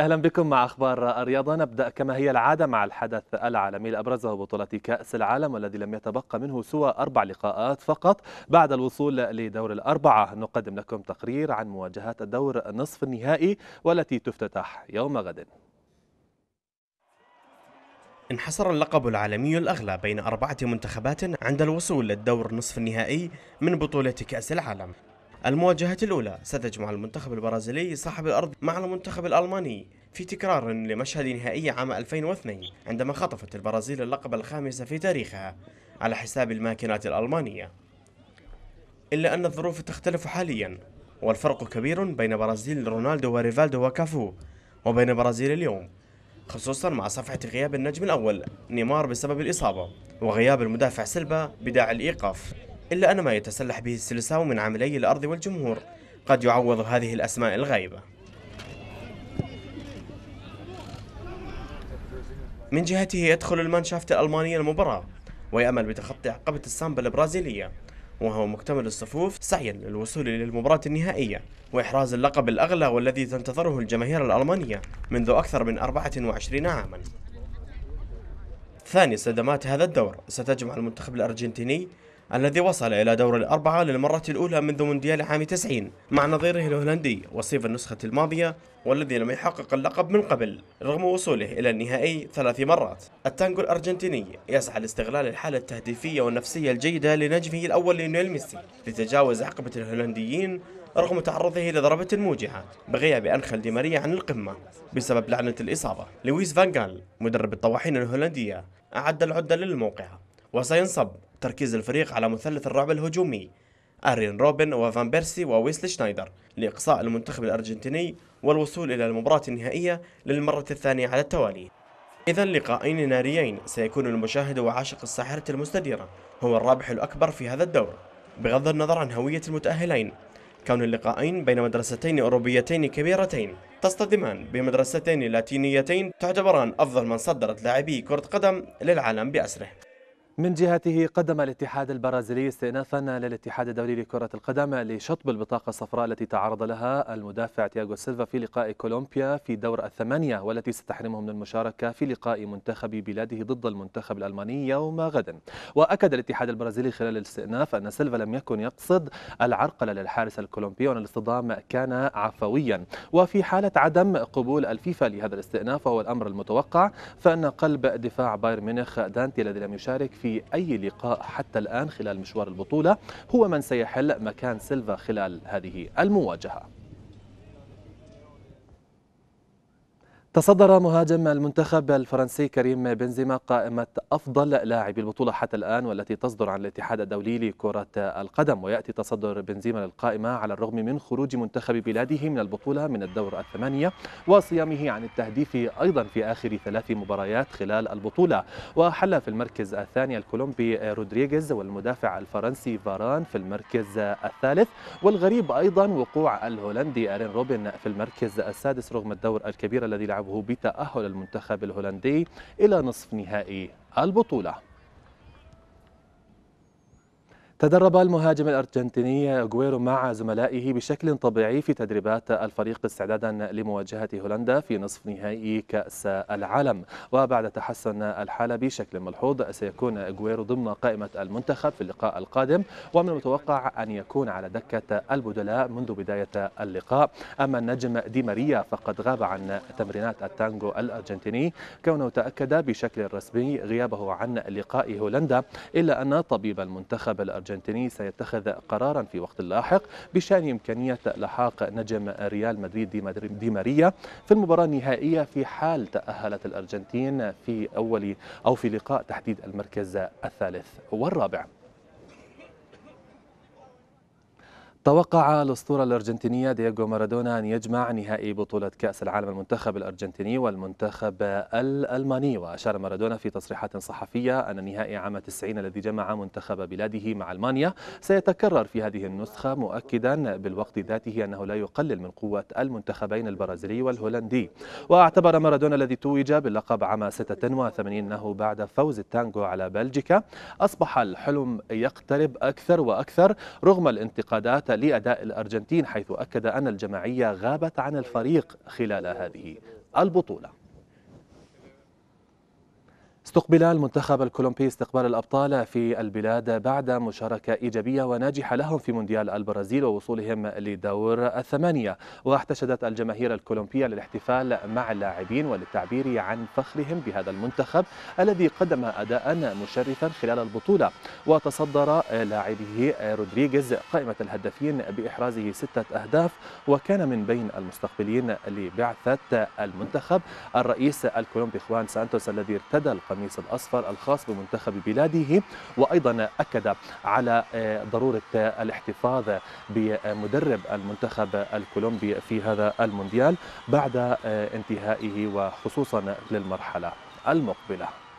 أهلا بكم مع أخبار الرياضة. نبدأ كما هي العادة مع الحدث العالمي اللي أبرزه بطولة كأس العالم، والذي لم يتبقى منه سوى 4 لقاءات فقط بعد الوصول لدور الأربعة. نقدم لكم تقرير عن مواجهات الدور نصف النهائي والتي تفتتح يوم غد. انحصر اللقب العالمي الأغلى بين 4 منتخبات عند الوصول للدور نصف النهائي من بطولة كأس العالم. المواجهة الأولى ستجمع المنتخب البرازيلي صاحب الأرض مع المنتخب الألماني في تكرار لمشهد نهائي عام 2002، عندما خطفت البرازيل اللقب الخامس في تاريخها على حساب الماكينات الألمانية. إلا أن الظروف تختلف حاليا، والفرق كبير بين برازيل رونالدو وريفالدو وكافو وبين برازيل اليوم، خصوصا مع صفحة غياب النجم الأول نيمار بسبب الإصابة وغياب المدافع سيلفا بداعي الإيقاف. إلا أن ما يتسلح به السلساو من عاملي الأرض والجمهور قد يعوض هذه الأسماء الغائبة. من جهته يدخل المانشافت الألمانية المباراة ويأمل بتخطي عقبة السامبا البرازيلية، وهو مكتمل الصفوف سعيا للوصول إلى المباراة النهائية وإحراز اللقب الأغلى والذي تنتظره الجماهير الألمانية منذ أكثر من 24 عاما. ثاني صدمات هذا الدور ستجمع المنتخب الأرجنتيني الذي وصل إلى دور الأربعة للمرة الأولى منذ مونديال عام 90 مع نظيره الهولندي وصيف النسخة الماضية، والذي لم يحقق اللقب من قبل رغم وصوله إلى النهائي 3 مرات. التانجو الأرجنتيني يسعى لاستغلال الحالة التهديفية والنفسية الجيدة لنجمه الأول ليونيل ميسي لتجاوز عقبة الهولنديين رغم تعرضه لضربة موجعة بغياب أنخل دي ماريا عن القمة بسبب لعنة الإصابة. لويس فان غال مدرب الطواحين الهولندية أعد العدة للموقع، وسينصب تركيز الفريق على مثلث الرعب الهجومي أرين روبن وفان بيرسي وويسلي شنايدر لإقصاء المنتخب الأرجنتيني والوصول إلى المباراة النهائية للمرة الثانية على التوالي. إذا لقاءين ناريين سيكون المشاهد وعاشق الساحرة المستديرة هو الرابح الأكبر في هذا الدور، بغض النظر عن هوية المتأهلين، كون اللقاءين بين مدرستين أوروبيتين كبيرتين تصطدمان بمدرستين لاتينيتين تعتبران أفضل من صدرت لاعبي كرة قدم للعالم بأسره. من جهته قدم الاتحاد البرازيلي استئنافا للاتحاد الدولي لكرة القدم لشطب البطاقة الصفراء التي تعرض لها المدافع تياغو سيلفا في لقاء كولومبيا في دور الثمانية، والتي ستحرمه من المشاركة في لقاء منتخب بلاده ضد المنتخب الألماني يوم غد. وأكد الاتحاد البرازيلي خلال الاستئناف أن سيلفا لم يكن يقصد العرقلة للحارس الكولومبي وأن الاصطدام كان عفويا. وفي حالة عدم قبول الفيفا لهذا الاستئناف وهو الأمر المتوقع، فإن قلب دفاع بايرن ميونخ دانتي الذي لم يشارك في أي لقاء حتى الآن خلال مشوار البطولة هو من سيحل مكان سيلفا خلال هذه المواجهة. تصدر مهاجم المنتخب الفرنسي كريم بنزيما قائمة أفضل لاعبي البطولة حتى الآن، والتي تصدر عن الاتحاد الدولي لكرة القدم. ويأتي تصدر بنزيما للقائمة على الرغم من خروج منتخب بلاده من البطولة من الدور الثمانية وصيامه عن التهديف أيضا في آخر 3 مباريات خلال البطولة. وحل في المركز الثاني الكولومبي رودريغيز والمدافع الفرنسي فاران في المركز الثالث، والغريب أيضا وقوع الهولندي أرين روبن في المركز السادس رغم الدور الكبير الذي لعب بتأهل المنتخب الهولندي إلى نصف نهائي البطولة. تدرب المهاجم الأرجنتيني أغويرو مع زملائه بشكل طبيعي في تدريبات الفريق استعدادا لمواجهة هولندا في نصف نهائي كأس العالم. وبعد تحسن الحالة بشكل ملحوظ سيكون أغويرو ضمن قائمة المنتخب في اللقاء القادم، ومن المتوقع أن يكون على دكة البدلاء منذ بداية اللقاء. أما النجم دي ماريا فقد غاب عن تمرينات التانجو الأرجنتيني كونه تأكد بشكل رسمي غيابه عن لقاء هولندا، إلا أن طبيب المنتخب الأرجنتيني سيتخذ قرارا في وقت لاحق بشأن إمكانية لحاق نجم ريال مدريد دي ماريا في المباراة النهائية في حال تأهلت الأرجنتين في أول أو في لقاء تحديد المركز الثالث والرابع. توقع الأسطورة الأرجنتينية دييغو مارادونا أن يجمع نهائي بطولة كأس العالم المنتخب الأرجنتيني والمنتخب الألماني. وأشار مارادونا في تصريحات صحفية أن نهائي عام 90 الذي جمع منتخب بلاده مع ألمانيا سيتكرر في هذه النسخة، مؤكدا بالوقت ذاته أنه لا يقلل من قوة المنتخبين البرازيلي والهولندي. واعتبر مارادونا الذي توج باللقب عام 86 أنه بعد فوز التانجو على بلجيكا أصبح الحلم يقترب أكثر وأكثر رغم الانتقادات لأداء الأرجنتين، حيث أكد أن الجماعية غابت عن الفريق خلال هذه البطولة. استقبل المنتخب الكولومبي استقبال الأبطال في البلاد بعد مشاركة إيجابية وناجحة لهم في مونديال البرازيل ووصولهم لدور الثمانية، واحتشدت الجماهير الكولومبية للاحتفال مع اللاعبين وللتعبير عن فخرهم بهذا المنتخب الذي قدم أداء مشرفا خلال البطولة، وتصدر لاعبه رودريغيز قائمة الهدافين بإحرازه 6 أهداف، وكان من بين المستقبلين لبعثة المنتخب الرئيس الكولومبي خوان سانتوس الذي ارتدى القميص الأصفر الخاص بمنتخب بلاده، وأيضا أكد على ضرورة الاحتفاظ بمدرب المنتخب الكولومبي في هذا المونديال بعد انتهائه وخصوصا للمرحلة المقبلة.